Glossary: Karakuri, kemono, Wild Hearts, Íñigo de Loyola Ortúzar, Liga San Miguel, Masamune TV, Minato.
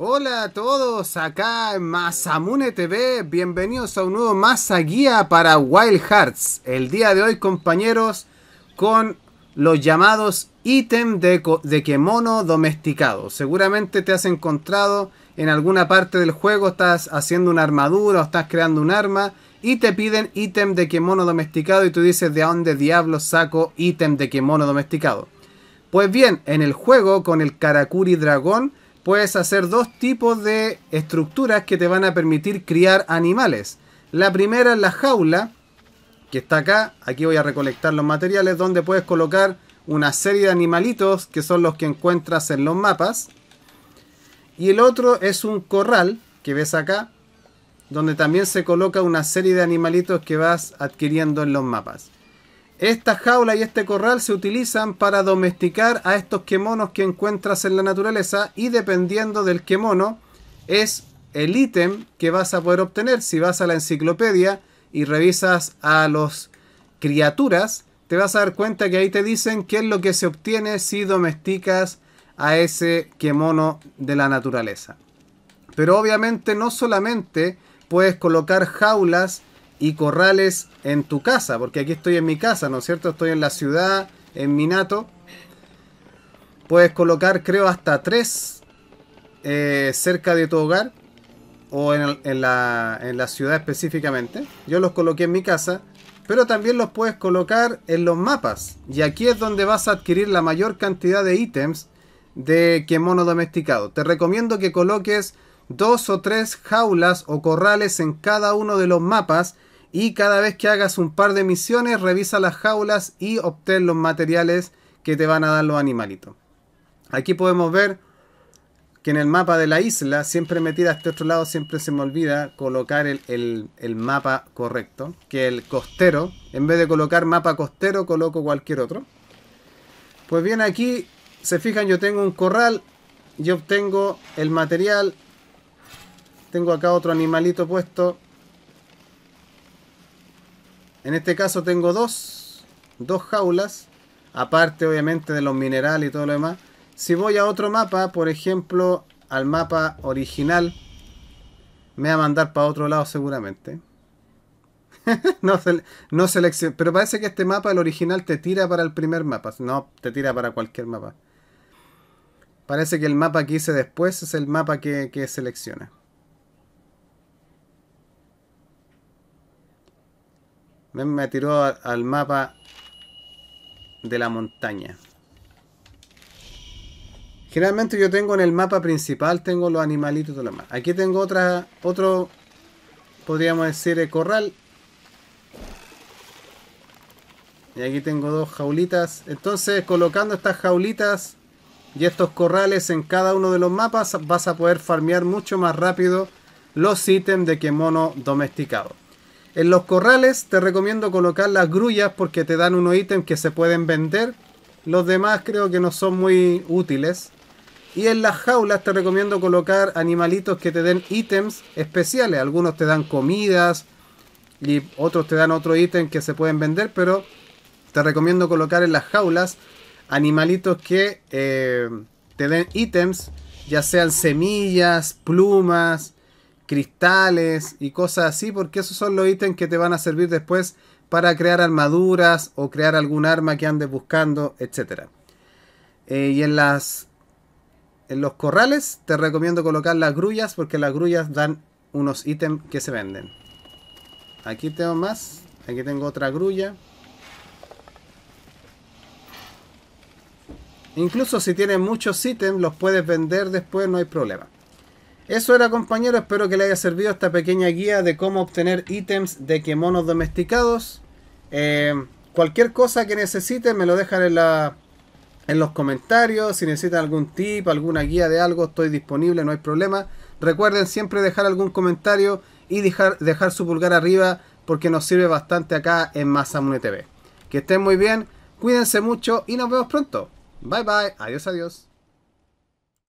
Hola a todos, acá en Masamune TV, bienvenidos a un nuevo Masa Guía para Wild Hearts. El día de hoy, compañeros, con los llamados ítems de kemono domesticado. Seguramente te has encontrado en alguna parte del juego, estás haciendo una armadura o estás creando un arma y te piden ítem de kemono domesticado y tú dices, ¿de dónde diablos saco ítem de kemono domesticado? Pues bien, en el juego con el Karakuri dragón puedes hacer dos tipos de estructuras que te van a permitir criar animales. La primera es la jaula, que está acá. Aquí voy a recolectar los materiales, donde puedes colocar una serie de animalitos, que son los que encuentras en los mapas. Y el otro es un corral, que ves acá, donde también se coloca una serie de animalitos que vas adquiriendo en los mapas. Esta jaula y este corral se utilizan para domesticar a estos kemonos que encuentras en la naturaleza, y dependiendo del kemono es el ítem que vas a poder obtener. Si vas a la enciclopedia y revisas a las criaturas, te vas a dar cuenta que ahí te dicen qué es lo que se obtiene si domesticas a ese kemono de la naturaleza. Pero obviamente no solamente puedes colocar jaulas y corrales en tu casa, porque aquí estoy en mi casa, ¿no es cierto? Estoy en la ciudad, en Minato. Puedes colocar, creo, hasta 3 cerca de tu hogar, o en la ciudad específicamente. Yo los coloqué en mi casa, pero también los puedes colocar en los mapas, y aquí es donde vas a adquirir la mayor cantidad de ítems de kemono domesticado. Te recomiendo que coloques 2 o 3 jaulas o corrales en cada uno de los mapas, y cada vez que hagas un par de misiones, revisa las jaulas y obtén los materiales que te van a dar los animalitos. Aquí podemos ver que en el mapa de la isla, siempre me tira a este otro lado, siempre se me olvida colocar el mapa correcto, que el costero. En vez de colocar mapa costero, coloco cualquier otro. Pues bien, aquí se fijan, yo tengo un corral, yo obtengo el material, tengo acá otro animalito puesto. En este caso tengo dos jaulas, aparte obviamente de los minerales y todo lo demás. Si voy a otro mapa, por ejemplo al mapa original, me va a mandar para otro lado seguramente. no selecciono, pero parece que este mapa, el original, te tira para el primer mapa. No, te tira para cualquier mapa. Parece que el mapa que hice después es el mapa que selecciona. Me tiró al mapa de la montaña. Generalmente yo tengo en el mapa principal, tengo los animalitos y todo lo demás. Aquí tengo otro, podríamos decir, el corral. Y aquí tengo 2 jaulitas. Entonces, colocando estas jaulitas y estos corrales en cada uno de los mapas, vas a poder farmear mucho más rápido los ítems de kemono domesticado. En los corrales te recomiendo colocar las grullas, porque te dan unos ítems que se pueden vender. Los demás creo que no son muy útiles. Y en las jaulas te recomiendo colocar animalitos que te den ítems especiales. Algunos te dan comidas y otros te dan otro ítem que se pueden vender. Pero te recomiendo colocar en las jaulas animalitos que te den ítems, ya sean semillas, plumas, cristales y cosas así, porque esos son los ítems que te van a servir después para crear armaduras o crear algún arma que andes buscando, etc. Y en los corrales te recomiendo colocar las grullas, porque las grullas dan unos ítems que se venden. Aquí tengo más, aquí tengo otra grulla. Incluso si tienes muchos ítems los puedes vender después, no hay problema. Eso era, compañero, espero que les haya servido esta pequeña guía de cómo obtener ítems de kemonos domesticados. Cualquier cosa que necesiten me lo dejan en los comentarios. Si necesitan algún tip, alguna guía de algo, estoy disponible, no hay problema. Recuerden siempre dejar algún comentario y dejar su pulgar arriba, porque nos sirve bastante acá en Masamune TV. Que estén muy bien, cuídense mucho y nos vemos pronto. Bye bye, adiós adiós.